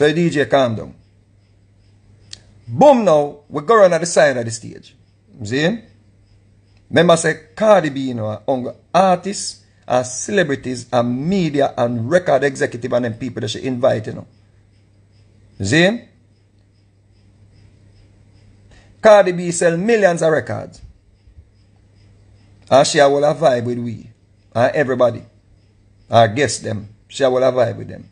So the DJ calm down. Boom now, we go around at the side of the stage. See? Remember say Cardi B, you know, among artists and celebrities and media and record executive and them people that she invite, you know. See? Cardi B sell millions of records. And she will have vibe with we. And everybody. I guess them. She will have vibe with them.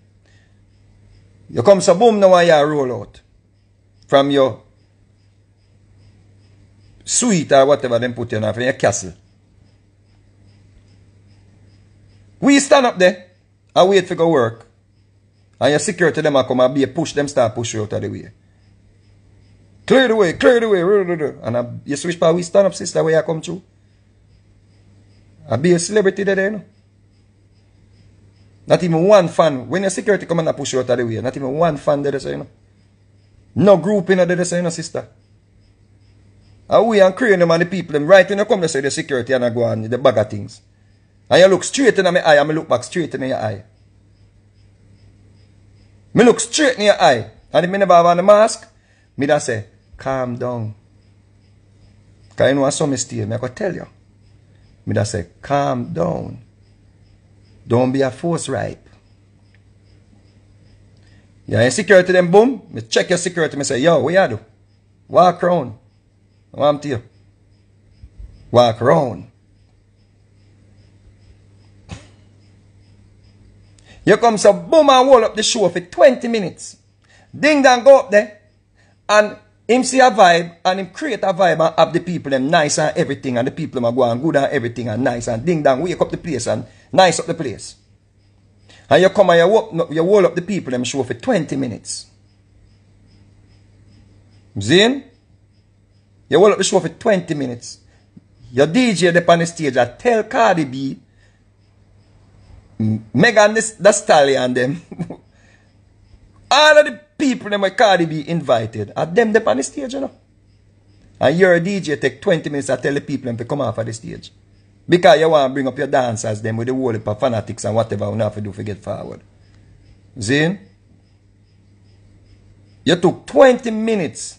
You come so boom now and you roll out. From your suite or whatever them put you on, from your castle. We stand up there and wait for go work. And your security them come and be a push them, start push you out of the way. Clear the way, clear the way. And you switch power, we stand up, sister, where you come to. I be a celebrity there, you know. Not even one fan. When your security come and push you out of the way, not even one fan there, so you know. No group in there, so you know, sister. And we and creating them and the people, them right when you come, they say the security and I go on the bag of things. And you look straight in my eye and I look back straight in your eye. Me look straight in your eye. And if I never have on the mask, me da say, calm down. Because you know some mistake, I could tell you. Me da say, calm down. Don't be a force ripe. Yeah, in security them boom. Me check your security. Me say, yo, what you do? Walk around. I'm to you. Walk around. You come so boom and roll up the show for 20 minutes. Ding dong go up there. And him see a vibe and him create a vibe and have the people them nice and everything and the people them go and good and everything and nice and ding dong wake up the place and nice up the place. And you come and you wall up the people them show for 20 minutes. Zin? You wall up the show for 20 minutes. Your DJ up on the stage and tell Cardi B, Megan the Stallion them. All of the people them with Cardi B invited are them up on the stage, you know. And your DJ take 20 minutes and tell the people them to come off of the stage. Because you want to bring up your dancers them with the whole of fanatics and whatever you have to do to get forward. Zin? You took 20 minutes.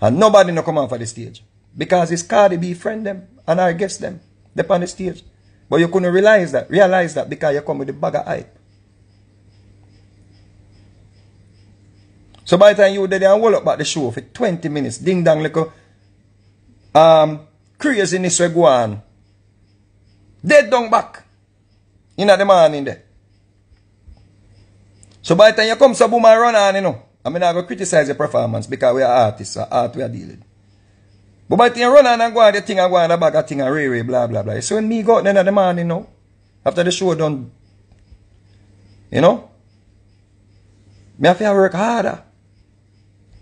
And nobody no come off of the stage. Because it's Cardi B friend them and our guest them up on the stage. But you couldn't realize that because you come with a bag of hype. So by the time you did and roll up back the show for 20 minutes, ding dong like craziness we go on. Dead down back. In the morning there. So by the time you come so boom and run on, you know. I mean I go criticize your performance because we are artists, so art we are dealing. But by the time you run on and go on the thing and go on the bag of thing and re blah blah blah. So when me go out then in the morning now, after the show done, you know, me have to work harder.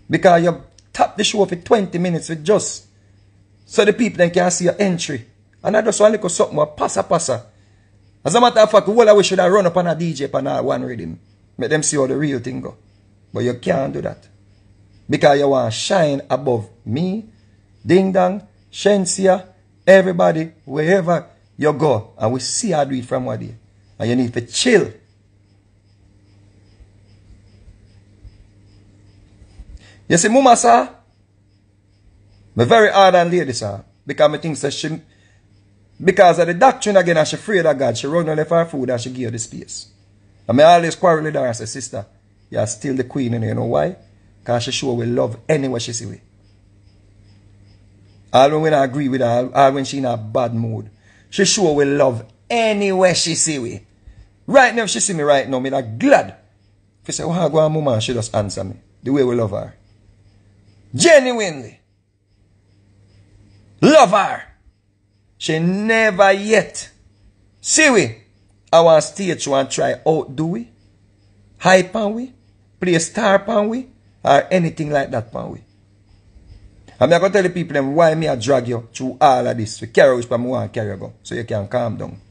Because you tap the show for 20 minutes with just so the people then can see your entry. And I just want to look at something more passa. As a matter of fact, well, we should have run up on a DJ pan one rhythm. Make them see how the real thing go. But you can't do that. Because you want to shine above me, Ding Dong, Shenseea, everybody, wherever you go. And we see how do it from what day. And you need to chill. You see, Muma, sir, I'm very hard on lady, sir, because I think that she, because of the doctrine again, and she's afraid of God, she run away for her food and she gave the space. And I always quarrel with her and say, sister, you're still the queen, and you know why? Because she sure will love anywhere she see we. All when I agree with her, all when she's in a bad mood, she sure will love anywhere she see we. Right now, if she see me right now, I'm not glad. If she say, oh, go on, Muma, she just answer me the way we love her. Genuinely love her. She never yet see we our stage one try outdo we, hype on we, play star on we, or anything like that on we. I'm not gonna tell the people them why me I drag you through all of this. We carry which one and carry you go, so you can calm down.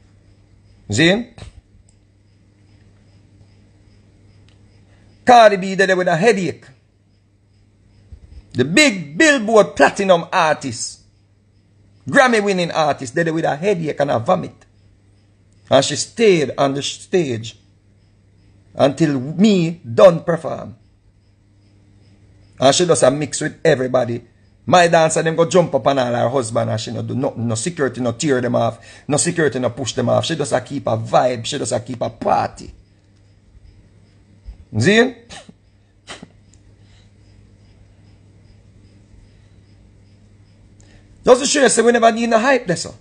Zin? Cardi B there with a headache. The big Billboard platinum artist, Grammy winning artist, did it with a headache and a vomit. And she stayed on the stage until me done perform. And she just a mix with everybody. My dancer them go jump up on all her husband and she no do nothing, no security no tear them off, no security no push them off. She just a keep a vibe, she just a keep a party. See? Just to show you, say we never need no hype there, so.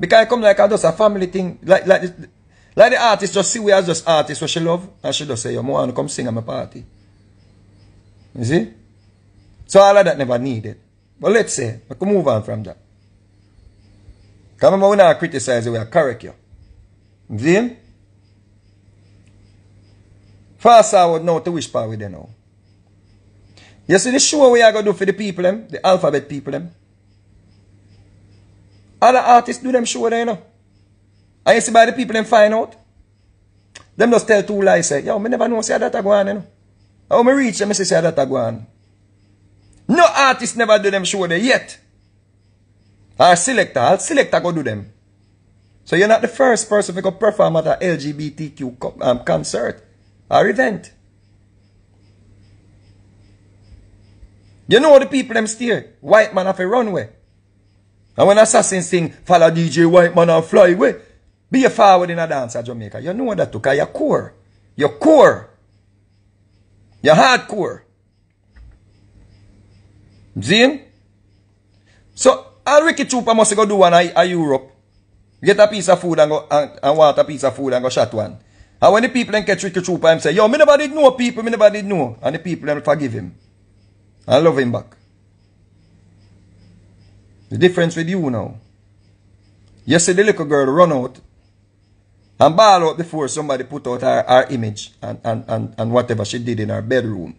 Because I come like I just a family thing, like the artist just see we as just artists what she love, and she just say, yo, I want to come sing at my party. You see? So all of that never needed. But let's say, we can move on from that. Because remember, we not criticize you, we are correct you. You see? Fast forward now to which part we there now. You see the show we are going to do for the people, them, the alphabet people, them. Other artists do them show there, you know. And you see by the people them find out. Them just tell two lies, say, yo, me never know say that I go on, you know. How me reach them, I say that I go on. No artist never do them show there yet. Or selector, I'll selector go do them. So you're not the first person who can perform at a LGBTQ concert or event. You know the people them steer. White man have a runway. And when assassins sing, follow DJ White Man and fly away. Be a forward in a dance at Jamaica. You know that too, because you're core. You're core. You're hardcore. See? So, all Ricky Trooper must go do one in Europe. Get a piece of food and go and want a piece of food and go shot one. And when the people then catch Ricky Trooper, him say, yo, me never did know people, me never did know. And the people then forgive him. And love him back. The difference with you now. You see the little girl run out and ball out before somebody put out her image and whatever she did in her bedroom.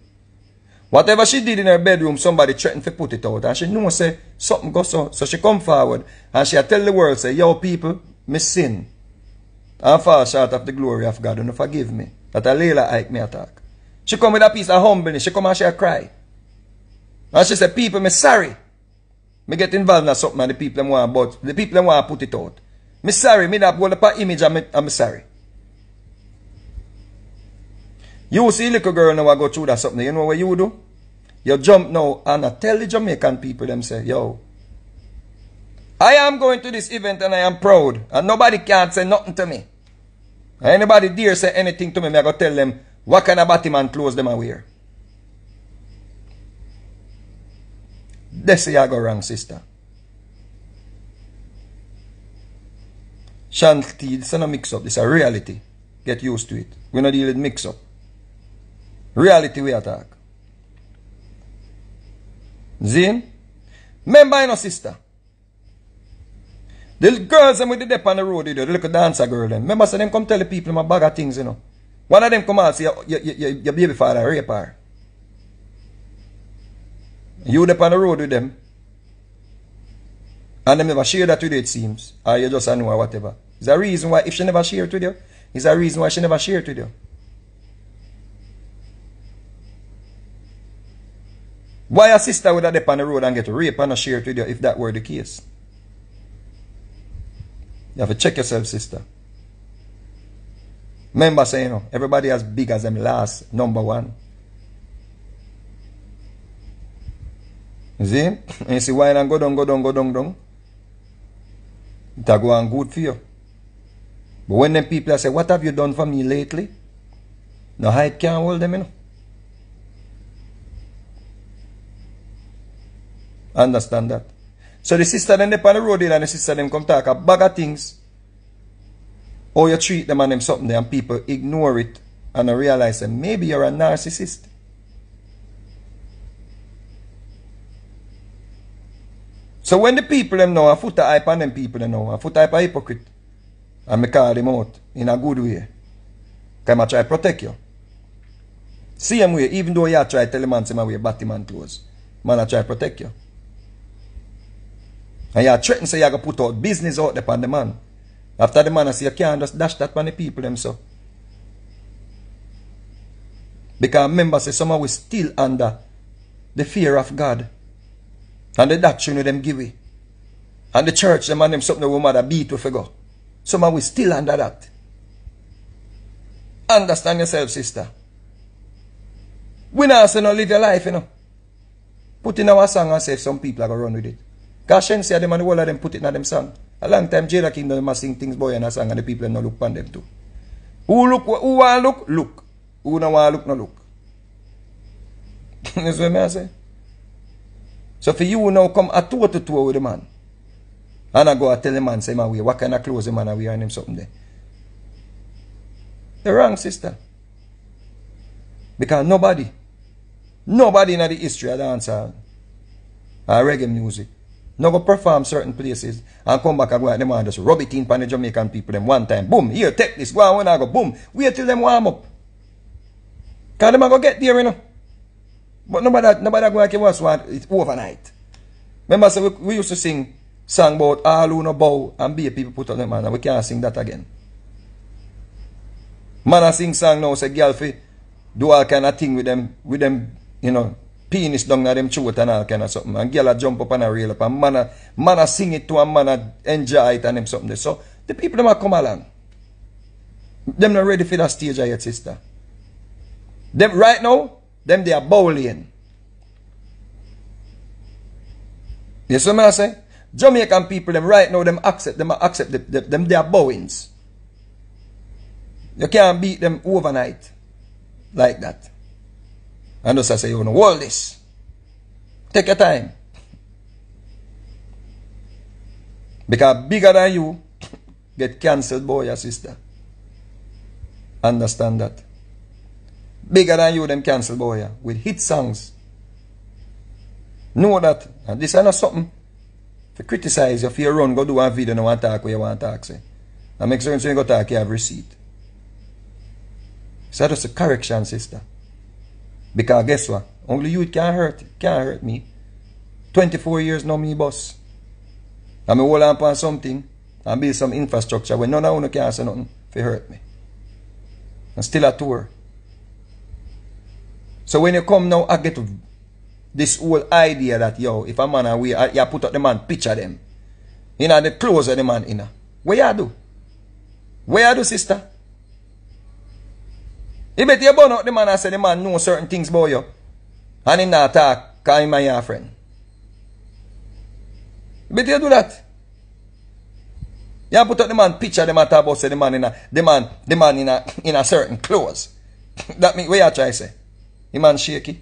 Whatever she did in her bedroom, somebody threatened to put it out. And she knew, say, something goes so. So she come forward and she tell the world, say, yo people, me sin. And fall short of the glory of God and forgive me. That a Ilah Ike me attack. She come with a piece of humbleness. She come and she cry. And she say, people, me sorry. Me get involved in something and the people them want, but the people them want to put it out. Me sorry, me not go up an image and me sorry. You see little girl now I go through that something, you know what you do? You jump now and I tell the Jamaican people them say, yo, I am going to this event and I am proud and nobody can say nothing to me. Anybody dare say anything to me, me I go tell them what kind of Batman clothes them I wear. That's where you go wrong, sister. Shanty, this is not a mix-up. This is a reality. Get used to it. We're not dealing with mix-up. Reality we attack. Zin? Remember, you know, sister. The girls them with the dip on the road, you know, the little dancer girl them. Remember, so them come tell the people them a bag of things, you know. One of them come out and say, your baby father rape her. You up on the road with them. And they never share that with you, it seems. Or you just know or whatever. It's a reason why if she never share it with you, it's a reason why she never share it with you. Why a sister would have dip on the road and get raped and not share it with you if that were the case? You have to check yourself, sister. Remember saying, you know, everybody as big as them last, number one. See? And you see wine and go down. It go on good for you. But when them people say, what have you done for me lately? No hype can't hold them, you know. Understand that. So the sister then they on the road there and the sister them come talk a bag of things. Or you treat them and them something there and people ignore it and they realize that maybe you're a narcissist. So when the people them know, I put the hype on them people them know, I put the hype on hypocrite. And I call them out in a good way. Because I try to protect you. Same way, even though you try to tell the man, say, I wear Batman clothes. Man, I try to protect you. And you threaten, say, so you going to put out business out there on the man. After the man, I say, you can't just dash that on the people them, so. Because remember, say, somehow we still under the fear of God. And the doctrine of them give way. And the church, them and them something we mother beat we forgot. Somehow we still under that. Understand yourself, sister. We now say, no, live your life, you know. Put in our song and say, some people are going to run with it. Because Shenseea, them and all of them put it in them song. A long time, Jera King doesn't sing things, boy, in a song, and the people don't look upon them too. Who want look? Look. Who don't want look, no look. That's what I say. So for you now come a toe to toe with the man. And I go and tell the man, say, man, what kind of clothes the man wear and him something there? The wrong, sister. Because nobody in the history of dance and reggae music, no go perform certain places and come back and go at them and just rub it in for the Jamaican people them one time. Boom, here, take this, go on when I go, boom. Wait till them warm up. Because them go get there, you know. But nobody go and give us what it's overnight. Remember, so we used to sing song about all who no bow and be people put on them and we can't sing that again. Man I sing song now, say girl fi do all kind of thing with them, you know, penis down at them throat and all kind of something. And girl a jump up and a rail up and man a sing it to a man a enjoy it and them something. So the people them a come along. Them not ready for that stage yet, sister. Them right now, them they are bowling. You see what I say? Jamaican people them right now them accept they are bowings. You can't beat them overnight like that. And thus I say, you know, all this. Take your time. Because bigger than you get cancelled, boy, your sister. Understand that. Bigger than you, them cancelled, boy, yeah, with hit songs. Know that. And this is not something to criticize you. If you run, go do one video, no one talk where you want to talk, say. And make sure you go talk, you have receipt. So that's a correction, sister. Because guess what? Only you can't hurt me. 24 years now, me boss. I hold on something and build some infrastructure when none of you can say nothing if you hurt me. And still a tour. So when you come now, I get this whole idea that, yo, if a man and we, you put up the man, picture them. You know, the clothes of the man, you know. What you do? What you do, sister? You bet you burn out the man and say the man knows certain things about you. And he not talk because he's my friend. You bet you do that. You put up the man picture, the man talk about say the man in a certain clothes. That means what you try to say? The man shaky.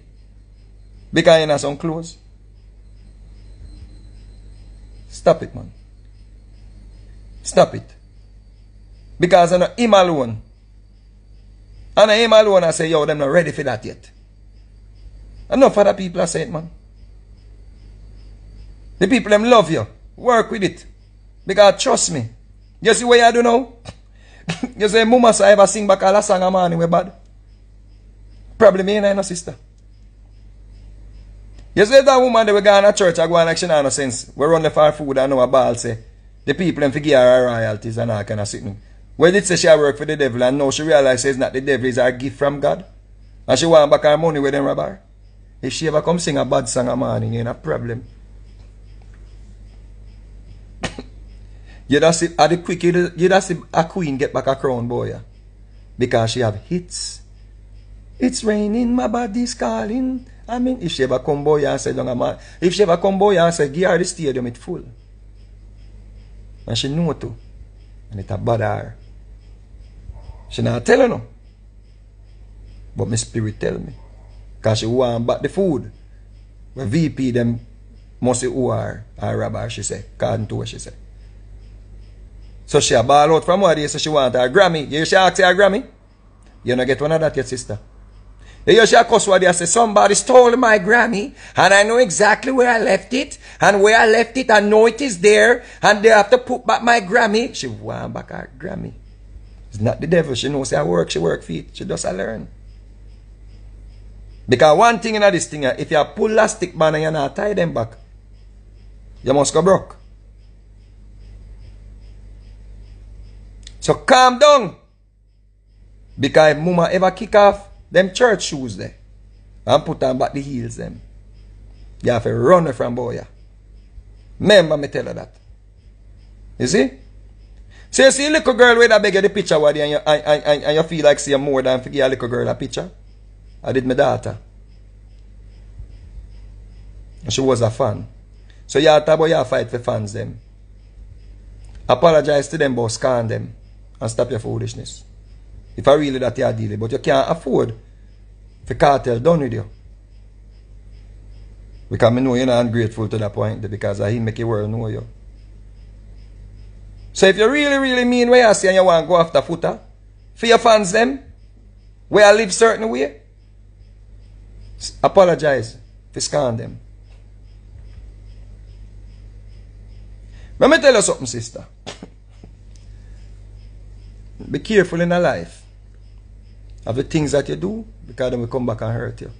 Because he in some clothes. Stop it, man. Stop it. Because I know him alone. And him alone, I say, yo, them not ready for that yet. Enough other people are saying, man. The people them love you. Work with it. Because trust me. You see what you do now? You say, mama, so I ever sing back all the song, man, we bad. Probably me and I, no sister. You say that woman that we go to church, I go on action, no sense. We run the far food and our ball say, the people them forgive her royalties and all kind of sitting. Well, it says she worked for the devil and now she realizes not the devil is a gift from God. And she wants back her money with them robber. If she ever come sing a bad song a morning, you ain't a problem. You don't see at the quick, you don't see a queen get back a crown, boy. Yeah? Because she have hits. It's raining, my body's calling. I mean, if she ever come boy and say, give her the stadium, it's full. And she know too. And it's a bad hour. She not tell her no. But my spirit tell me. Because she want back the food. When VP them must who are a robber, she say. According to what she say. So she a ball out from what day, so she want her Grammy. You she ask her Grammy? You don't get one of that yet, sister. You she a cuss what day, say somebody stole my Grammy. And I know exactly where I left it. And where I left it, I know it is there. And they have to put back my Grammy. She want back her Grammy. It's not the devil. She knows her work. She work for it. She does her learn. Because one thing in this thing, if you pull elastic band and you not tie them back, you must go broke. So calm down. Because if mama ever kick off them church shoes there and put on back the heels them, you have to run from boya. Remember me tell her that. You see? So you see a little girl with a beg you the picture with you, and you feel like see more than forget a little girl a picture. I did my daughter. And she was a fan. So you have to fight for fans them. Apologize to them but scan them and stop your foolishness. If I really that you are dealing, but you can't afford for cartel done with you. Because I know you're not ungrateful to that point because I make the world know you. So if you really, really mean what you say and you want to go after footer, for your fans them, where I live certain way, apologize for scan them. Let me tell you something, sister. Be careful in your life of the things that you do because they will come back and hurt you.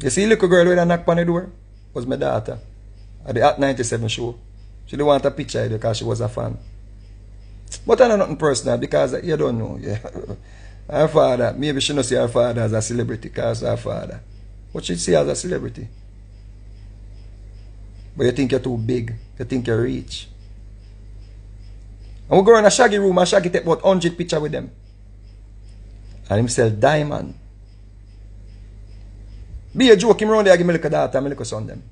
You see, little girl with a knock on the door was my daughter at the At 97 show. She didn't want a picture because she was a fan. But I know nothing personal because you don't know. Yeah. Her father, maybe she don't see her father as a celebrity because her father. But she see her as a celebrity. But you think you're too big. You think you're rich. And we go in a Shaggy room and Shaggy take about 100 pictures with them. And him sell diamond. Be a joke, him round there give me a little daughter and a little son them.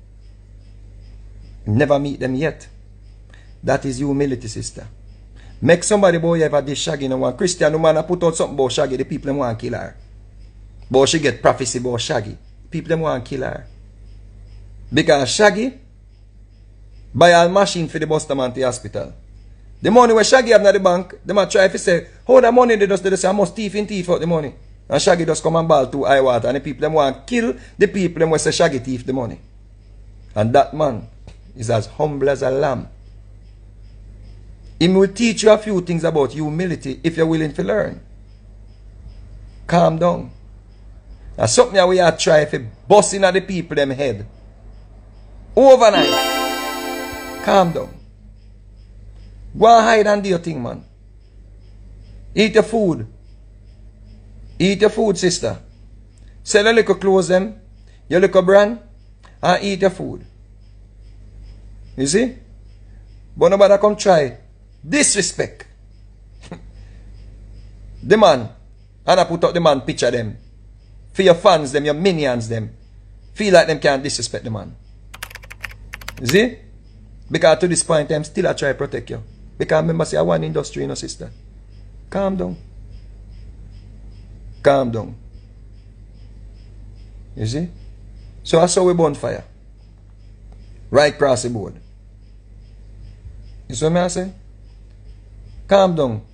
Never meet them yet. That is humility, sister. Make somebody boy ever this Shaggy no one. Christian no man put out something about Shaggy, the people them want to kill her. But she get prophecy about Shaggy. People them want to kill her. Because Shaggy buy a machine for the buster man to the hospital. The money where Shaggy have in the bank, they might try to say, how the money they just say, I must thief in thief out the money. And Shaggy just come and ball to high water. And the people them want to kill the people them where say Shaggy thief the money. And that man is as humble as a lamb. He will teach you a few things about humility if you're willing to learn. Calm down. And something that we are trying to bust in at the people them head. Overnight. Calm down. Go and hide and do your thing, man. Eat your food. Eat your food, sister. Sell your little clothes, them. Your little brand. And eat your food. You see? But nobody come try. Disrespect. The man. And I put up the man picture, them. For your fans, them. Your minions, them. Feel like them can't disrespect the man. You see? Because to this point, I'm still trying to protect you. Because remember, say, I want industry, you know, sister. Calm down. Calm down. You see? So I saw we bonfire. Right across the board. You see what I'm saying? Calm down.